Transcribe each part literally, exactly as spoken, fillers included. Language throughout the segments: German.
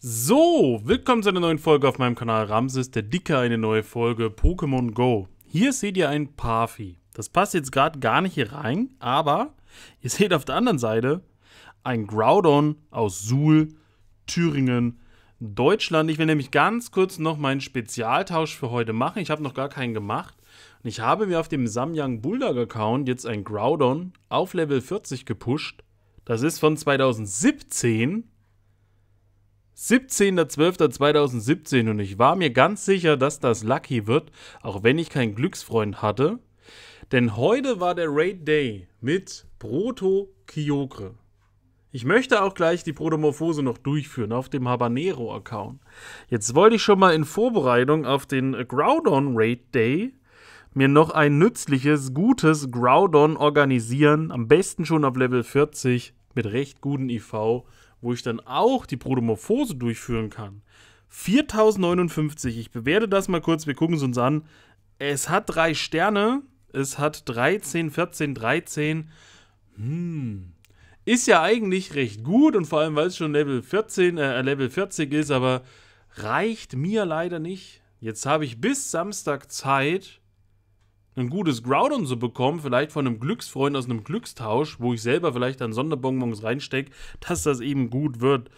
So, willkommen zu einer neuen Folge auf meinem Kanal Ramses Der Dikke, eine neue Folge Pokémon Go. Hier seht ihr ein Parfi. Das passt jetzt gerade gar nicht hier rein, aber ihr seht auf der anderen Seite ein Groudon aus Suhl, Thüringen, Deutschland. Ich will nämlich ganz kurz noch meinen Spezialtausch für heute machen. Ich habe noch gar keinen gemacht. Und ich habe mir auf dem Samyang Bulldog Account jetzt ein Groudon auf Level vierzig gepusht. Das ist von zweitausendsiebzehn. siebzehnter zwölfter zweitausendsiebzehn und ich war mir ganz sicher, dass das Lucky wird, auch wenn ich keinen Glücksfreund hatte. Denn heute war der Raid Day mit Proto Kyogre. Ich möchte auch gleich die Protomorphose noch durchführen auf dem Habanero Account. Jetzt wollte ich schon mal in Vorbereitung auf den Groudon Raid Day mir noch ein nützliches, gutes Groudon organisieren. Am besten schon auf Level vierzig mit recht guten I V, wo ich dann auch die Protomorphose durchführen kann. viertausendneunundfünfzig, ich bewerte das mal kurz, wir gucken es uns an. Es hat drei Sterne, es hat dreizehn, vierzehn, dreizehn. Hm. Ist ja eigentlich recht gut und vor allem, weil es schon Level vierzehn, äh, Level vierzig ist, aber reicht mir leider nicht. Jetzt habe ich bis Samstag Zeit, ein gutes Groudon zu bekommen, vielleicht von einem Glücksfreund aus einem Glückstausch, wo ich selber vielleicht dann Sonderbonbons reinstecke, dass das eben gut wird.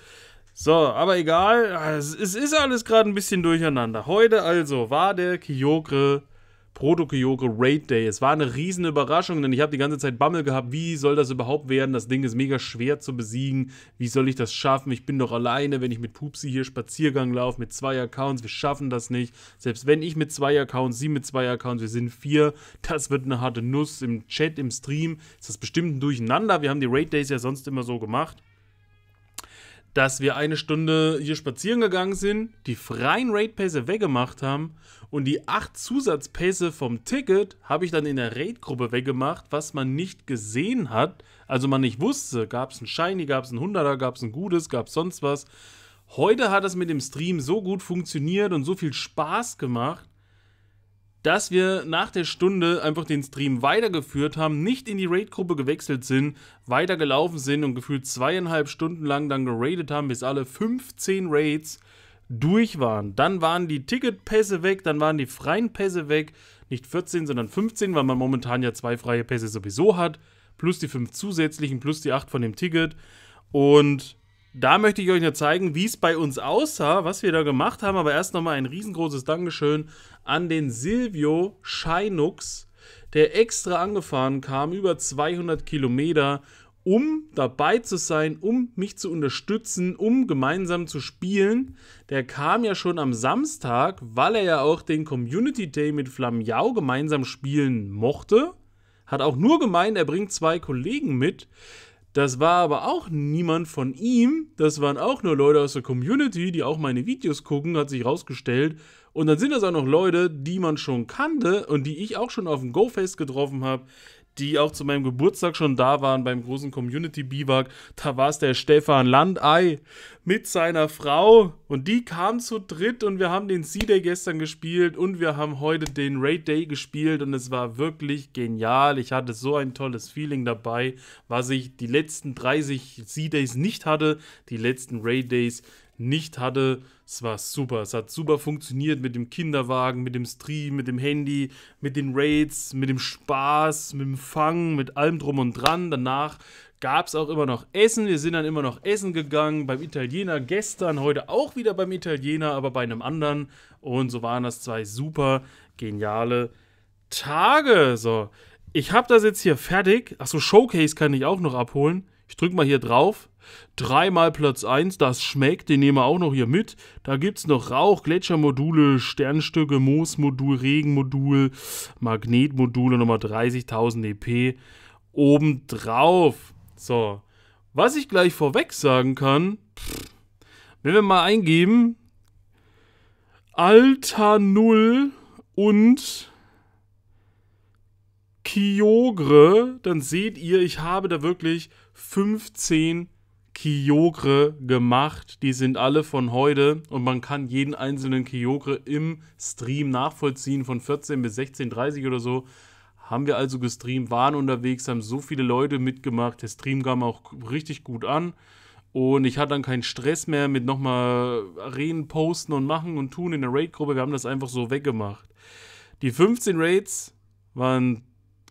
So, aber egal, es ist alles gerade ein bisschen durcheinander. Heute also war der Kyogre, Proto Kyogre Raid Day. Es war eine riesen Überraschung, denn ich habe die ganze Zeit Bammel gehabt, wie soll das überhaupt werden? Das Ding ist mega schwer zu besiegen. Wie soll ich das schaffen? Ich bin doch alleine, wenn ich mit Pupsi hier Spaziergang laufe, mit zwei Accounts, wir schaffen das nicht. Selbst wenn ich mit zwei Accounts, sie mit zwei Accounts, wir sind vier. Das wird eine harte Nuss im Chat, im Stream. Ist das bestimmt ein Durcheinander? Wir haben die Raid Days ja sonst immer so gemacht, dass wir eine Stunde hier spazieren gegangen sind, die freien Raid-Pässe weggemacht haben und die acht Zusatzpässe vom Ticket habe ich dann in der Raid-Gruppe weggemacht, was man nicht gesehen hat, also man nicht wusste, gab es ein Shiny, gab es ein Hunderter, gab es ein Gutes, gab es sonst was. Heute hat das mit dem Stream so gut funktioniert und so viel Spaß gemacht, dass wir nach der Stunde einfach den Stream weitergeführt haben, nicht in die Raid-Gruppe gewechselt sind, weitergelaufen sind und gefühlt zweieinhalb Stunden lang dann geraidet haben, bis alle fünfzehn Raids durch waren. Dann waren die Ticketpässe weg, dann waren die freien Pässe weg, nicht vierzehn, sondern fünfzehn, weil man momentan ja zwei freie Pässe sowieso hat, plus die fünf zusätzlichen, plus die acht von dem Ticket. Und da möchte ich euch nur zeigen, wie es bei uns aussah, was wir da gemacht haben. Aber erst nochmal ein riesengroßes Dankeschön an den Silvio Scheinux, der extra angefahren kam, über zweihundert Kilometer, um dabei zu sein, um mich zu unterstützen, um gemeinsam zu spielen. Der kam ja schon am Samstag, weil er ja auch den Community Day mit Flamiau gemeinsam spielen mochte. Hat auch nur gemeint, er bringt zwei Kollegen mit. Das war aber auch niemand von ihm, das waren auch nur Leute aus der Community, die auch meine Videos gucken, hat sich rausgestellt. Und dann sind das auch noch Leute, die man schon kannte und die ich auch schon auf dem GoFest getroffen habe, die auch zu meinem Geburtstag schon da waren, beim großen Community-Biwak. Da war es der Stefan Landei mit seiner Frau und die kam zu dritt und wir haben den C-Day gestern gespielt und wir haben heute den Raid Day gespielt und es war wirklich genial. Ich hatte so ein tolles Feeling dabei, was ich die letzten dreißig C-Days nicht hatte, die letzten Raid Days nicht hatte. Es war super, es hat super funktioniert mit dem Kinderwagen, mit dem Stream, mit dem Handy, mit den Raids, mit dem Spaß, mit dem Fang, mit allem drum und dran. Danach gab es auch immer noch Essen, wir sind dann immer noch essen gegangen, beim Italiener gestern, heute auch wieder beim Italiener, aber bei einem anderen. Und so waren das zwei super geniale Tage. So, ich habe das jetzt hier fertig. Achso, Showcase kann ich auch noch abholen. Ich drücke mal hier drauf, dreimal Platz eins, das schmeckt, den nehmen wir auch noch hier mit. Da gibt es noch Rauch, Gletschermodule, Sternstücke, Moosmodul, Regenmodul, Magnetmodule, nochmal dreißigtausend E P obendrauf. So, was ich gleich vorweg sagen kann, wenn wir mal eingeben, Alter null und Kyogre, dann seht ihr, ich habe da wirklich fünfzehn Kyogre gemacht. Die sind alle von heute und man kann jeden einzelnen Kyogre im Stream nachvollziehen von vierzehn bis sechzehn Uhr dreißig oder so. Haben wir also gestreamt, waren unterwegs, haben so viele Leute mitgemacht. Der Stream kam auch richtig gut an Und ich hatte dann keinen Stress mehr mit nochmal Arenen posten und machen und tun in der Raid-Gruppe. Wir haben das einfach so weggemacht. Die fünfzehn Raids waren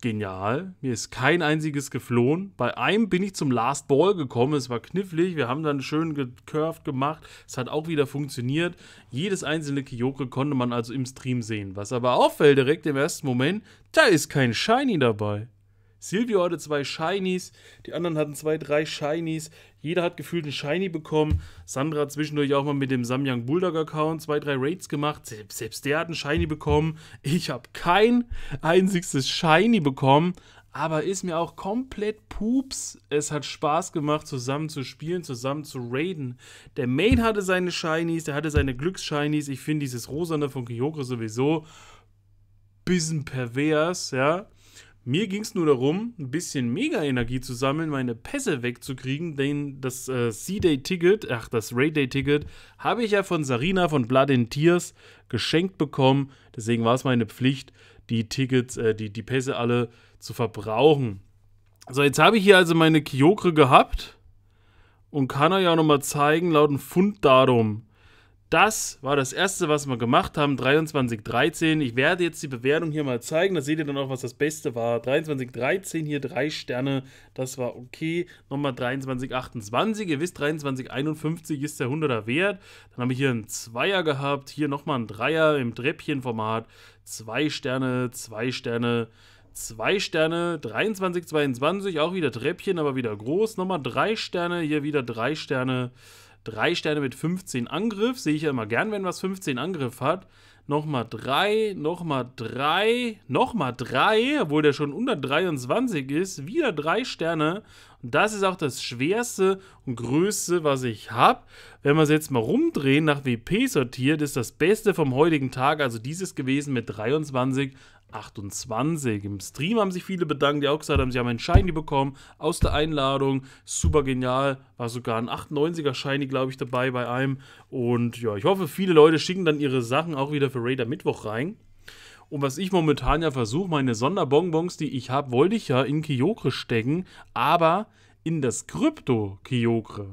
genial. Mir ist kein einziges geflohen. Bei einem bin ich zum Last Ball gekommen. Es war knifflig. Wir haben dann schön gecurved gemacht. Es hat auch wieder funktioniert. Jedes einzelne Kyogre konnte man also im Stream sehen. Was aber auffällt direkt im ersten Moment, da ist kein Shiny dabei. Silvio hatte zwei Shinies, die anderen hatten zwei, drei Shinies. Jeder hat gefühlt einen Shiny bekommen. Sandra hat zwischendurch auch mal mit dem Samyang Bulldog-Account zwei, drei Raids gemacht. Selbst, selbst der hat einen Shiny bekommen. Ich habe kein einziges Shiny bekommen, aber ist mir auch komplett Pups. Es hat Spaß gemacht, zusammen zu spielen, zusammen zu raiden. Der Main hatte seine Shinies, der hatte seine Glücks-Shinies. Ich finde dieses Rosander von Kyogre sowieso bisschen pervers, ja. Mir ging es nur darum, ein bisschen Mega-Energie zu sammeln, meine Pässe wegzukriegen, denn das äh, C-Day-Ticket, ach, das Raid-Day-Ticket, habe ich ja von Sarina von Blood and Tears geschenkt bekommen. Deswegen war es meine Pflicht, die Tickets, äh, die, die Pässe alle zu verbrauchen. So, jetzt habe ich hier also meine Kyogre gehabt und kann euch auch nochmal zeigen, laut dem Funddatum. Das war das erste, was wir gemacht haben, dreiundzwanzig dreizehn. Ich werde jetzt die Bewertung hier mal zeigen, da seht ihr dann auch, was das Beste war. dreiundzwanzig dreizehn, hier drei Sterne, das war okay. Nochmal dreiundzwanzig achtundzwanzig, ihr wisst, dreiundzwanzig einundfünfzig ist der hunderter Wert. Dann habe ich hier einen Zweier gehabt, hier nochmal einen Dreier im Treppchenformat. Zwei Sterne, zwei Sterne, zwei Sterne, dreiundzwanzig zweiundzwanzig, auch wieder Treppchen, aber wieder groß. Nochmal drei Sterne, hier wieder drei Sterne. drei Sterne mit fünfzehn Angriff, sehe ich ja immer gern, wenn was fünfzehn Angriff hat. Nochmal drei, nochmal drei, nochmal drei, obwohl der schon unter dreiundzwanzig ist, wieder drei Sterne. Und das ist auch das schwerste und größte, was ich habe. Wenn wir es jetzt mal rumdrehen, nach W P sortiert, ist das Beste vom heutigen Tag, also dieses gewesen mit dreiundzwanzig achtundzwanzig. Im Stream haben sich viele bedankt, die auch gesagt haben, sie haben einen Shiny bekommen aus der Einladung. Super genial. War sogar ein achtundneunziger Shiny, glaube ich, dabei bei einem. Und ja, ich hoffe, viele Leute schicken dann ihre Sachen auch wieder für Raider Mittwoch rein. Und was ich momentan ja versuche, meine Sonderbonbons, die ich habe, wollte ich ja in Kyogre stecken, aber in das Krypto Kyogre.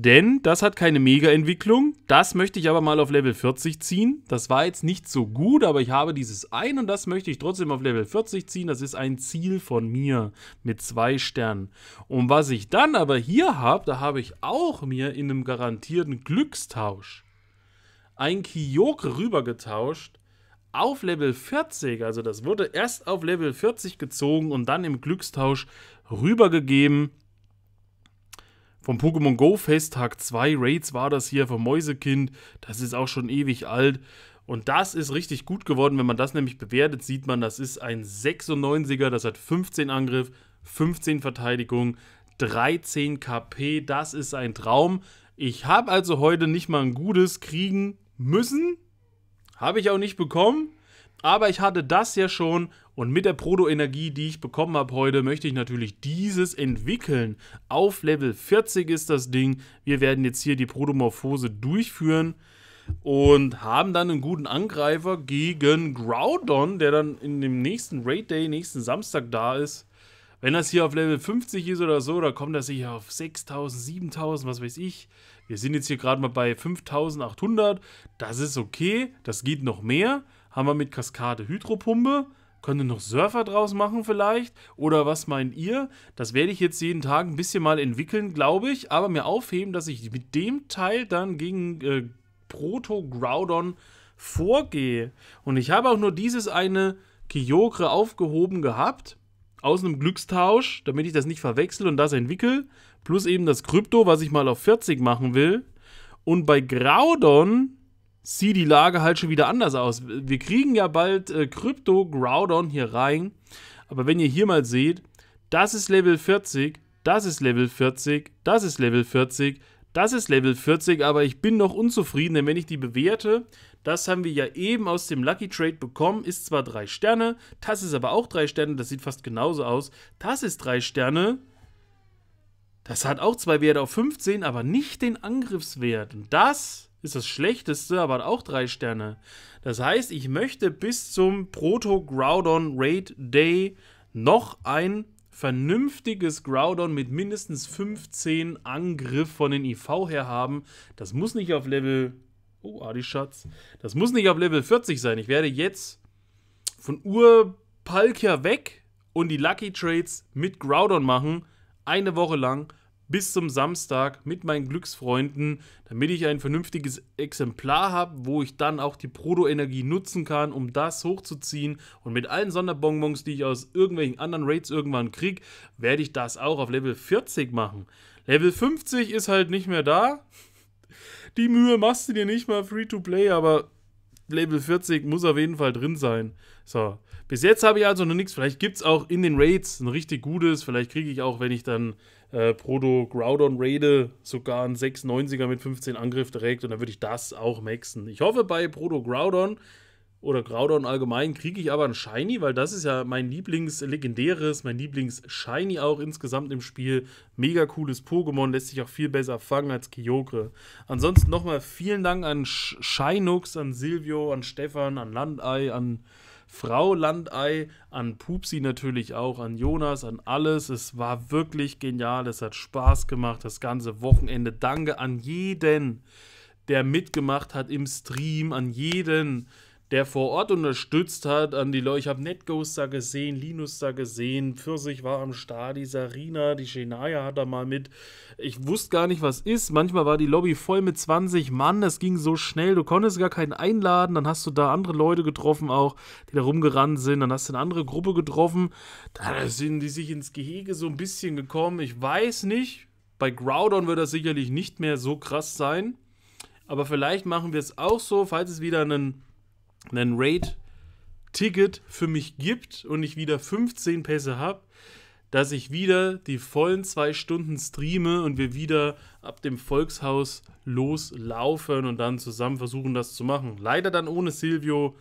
Denn das hat keine Mega-Entwicklung, das möchte ich aber mal auf Level vierzig ziehen. Das war jetzt nicht so gut, aber ich habe dieses ein und das möchte ich trotzdem auf Level vierzig ziehen. Das ist ein Ziel von mir mit zwei Sternen. Und was ich dann aber hier habe, da habe ich auch mir in einem garantierten Glückstausch ein Kyogre rübergetauscht auf Level vierzig. Also das wurde erst auf Level vierzig gezogen und dann im Glückstausch rübergegeben. Vom Pokémon Go Fest, Tag zwei Raids war das hier vom Mäusekind, das ist auch schon ewig alt und das ist richtig gut geworden, wenn man das nämlich bewertet, sieht man, das ist ein sechsundneunziger, das hat fünfzehn Angriff, fünfzehn Verteidigung, dreizehn K P, das ist ein Traum. Ich habe also heute nicht mal ein gutes kriegen müssen, habe ich auch nicht bekommen, aber ich hatte das ja schon. Und mit der Proto-Energie, die ich bekommen habe heute, möchte ich natürlich dieses entwickeln. Auf Level vierzig ist das Ding. Wir werden jetzt hier die Protomorphose durchführen und haben dann einen guten Angreifer gegen Groudon, der dann in dem nächsten Raid-Day, nächsten Samstag da ist. Wenn das hier auf Level fünfzig ist oder so, da kommt das hier auf sechstausend, siebentausend, was weiß ich. Wir sind jetzt hier gerade mal bei fünftausendachthundert. Das ist okay, das geht noch mehr. Haben wir mit Kaskade Hydropumpe. Könnt ihr noch Surfer draus machen vielleicht? Oder was meint ihr? Das werde ich jetzt jeden Tag ein bisschen mal entwickeln, glaube ich. Aber mir aufheben, dass ich mit dem Teil dann gegen äh, Proto-Groudon vorgehe. Und ich habe auch nur dieses eine Kyogre aufgehoben gehabt. Aus einem Glückstausch, damit ich das nicht verwechsel und das entwickle. Plus eben das Krypto, was ich mal auf vierzig machen will. Und bei Groudon sieht die Lage halt schon wieder anders aus. Wir kriegen ja bald äh, Krypto-Groudon hier rein. Aber wenn ihr hier mal seht, das ist Level vierzig, das ist Level vierzig, das ist Level vierzig, das ist Level vierzig. Aber ich bin noch unzufrieden, denn wenn ich die bewerte, das haben wir ja eben aus dem Lucky Trade bekommen, ist zwar drei Sterne, das ist aber auch drei Sterne, das sieht fast genauso aus. Das ist drei Sterne. Das hat auch zwei Werte auf fünfzehn, aber nicht den Angriffswert. Und das ist das schlechteste, aber hat auch drei Sterne. Das heißt, ich möchte bis zum Proto-Groudon Raid Day noch ein vernünftiges Groudon mit mindestens fünfzehn Angriff von den I V her haben. Das muss nicht auf Level... Oh, Adi-Schatz. Das muss nicht auf Level vierzig sein. Ich werde jetzt von Ur-Palkia weg und die Lucky Trades mit Groudon machen. Eine Woche lang bis zum Samstag mit meinen Glücksfreunden, damit ich ein vernünftiges Exemplar habe, wo ich dann auch die Proto-Energie nutzen kann, um das hochzuziehen. Und mit allen Sonderbonbons, die ich aus irgendwelchen anderen Raids irgendwann kriege, werde ich das auch auf Level vierzig machen. Level fünfzig ist halt nicht mehr da. Die Mühe machst du dir nicht mal, Free-to-Play, aber Level vierzig muss auf jeden Fall drin sein. So, bis jetzt habe ich also noch nichts. Vielleicht gibt es auch in den Raids ein richtig gutes. Vielleicht kriege ich auch, wenn ich dann äh, Proto-Groudon raide, sogar einen sechsundneunziger mit fünfzehn Angriff direkt. Und dann würde ich das auch maxen. Ich hoffe, bei Proto-Groudon oder Groudon allgemein kriege ich aber ein Shiny, weil das ist ja mein Lieblings-Legendäres, mein Lieblings-Shiny auch insgesamt im Spiel. Mega cooles Pokémon, lässt sich auch viel besser fangen als Kyogre. Ansonsten nochmal vielen Dank an Scheinux, an Silvio, an Stefan, an Landei, an Frau Landei, an Pupsi natürlich auch, an Jonas, an alles. Es war wirklich genial, es hat Spaß gemacht, das ganze Wochenende. Danke an jeden, der mitgemacht hat im Stream, an jeden, der vor Ort unterstützt hat, an die Leute. Ich habe NetGhost da gesehen, Linus da gesehen, Pfirsich war am Start, die Sarina, die Shenaya hat da mal mit. Ich wusste gar nicht, was ist. Manchmal war die Lobby voll mit zwanzig Mann, das ging so schnell, du konntest gar keinen einladen. Dann hast du da andere Leute getroffen auch, die da rumgerannt sind. Dann hast du eine andere Gruppe getroffen. Da sind die sich ins Gehege so ein bisschen gekommen. Ich weiß nicht, bei Groudon wird das sicherlich nicht mehr so krass sein. Aber vielleicht machen wir es auch so, falls es wieder einen... ein Raid-Ticket für mich gibt und ich wieder fünfzehn Pässe habe, dass ich wieder die vollen zwei Stunden streame und wir wieder ab dem Volkshaus loslaufen und dann zusammen versuchen, das zu machen. Leider dann ohne Silvio,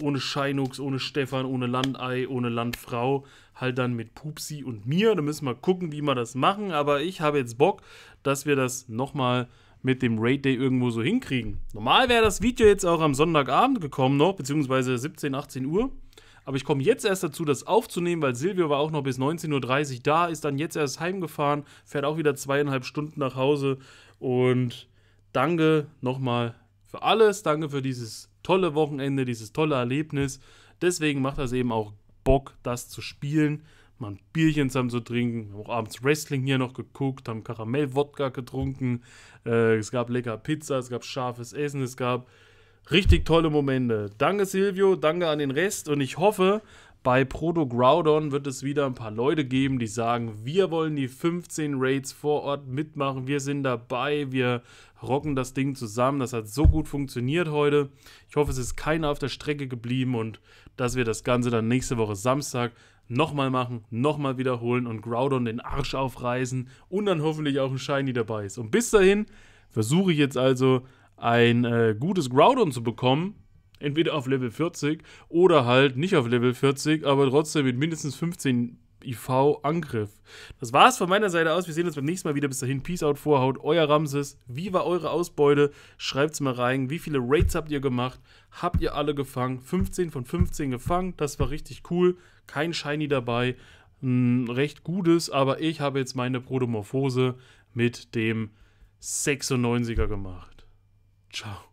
ohne Scheinux, ohne Stefan, ohne Landei, ohne Landfrau, halt dann mit Pupsi und mir. Da müssen wir gucken, wie wir das machen, aber ich habe jetzt Bock, dass wir das nochmal mit dem Raid Day irgendwo so hinkriegen. Normal wäre das Video jetzt auch am Sonntagabend gekommen noch, beziehungsweise siebzehn, achtzehn Uhr. Aber ich komme jetzt erst dazu, das aufzunehmen, weil Silvio war auch noch bis neunzehn Uhr dreißig da, ist dann jetzt erst heimgefahren, fährt auch wieder zweieinhalb Stunden nach Hause. Und danke nochmal für alles, danke für dieses tolle Wochenende, dieses tolle Erlebnis. Deswegen macht das eben auch Bock, das zu spielen, mal ein Bierchen zusammen zu trinken, haben auch abends Wrestling hier noch geguckt, haben Karamellwodka getrunken, äh, es gab lecker Pizza, es gab scharfes Essen, es gab richtig tolle Momente. Danke Silvio, danke an den Rest und ich hoffe, bei Proto Groudon wird es wieder ein paar Leute geben, die sagen, wir wollen die fünfzehn Raids vor Ort mitmachen, wir sind dabei, wir rocken das Ding zusammen, das hat so gut funktioniert heute. Ich hoffe, es ist keiner auf der Strecke geblieben und dass wir das Ganze dann nächste Woche Samstag nochmal machen, nochmal wiederholen und Groudon den Arsch aufreißen und dann hoffentlich auch ein Shiny dabei ist. Und bis dahin versuche ich jetzt also ein äh, gutes Groudon zu bekommen, entweder auf Level vierzig oder halt nicht auf Level vierzig, aber trotzdem mit mindestens fünfzehn I V-Angriff. Das war's von meiner Seite aus, wir sehen uns beim nächsten Mal wieder. Bis dahin, Peace out, Vorhaut, euer Ramses. Wie war eure Ausbeute? Schreibt's mal rein, wie viele Raids habt ihr gemacht? Habt ihr alle gefangen? fünfzehn von fünfzehn gefangen, das war richtig cool. Kein Shiny dabei, ein recht gutes, aber ich habe jetzt meine Protomorphose mit dem sechsundneunziger gemacht. Ciao.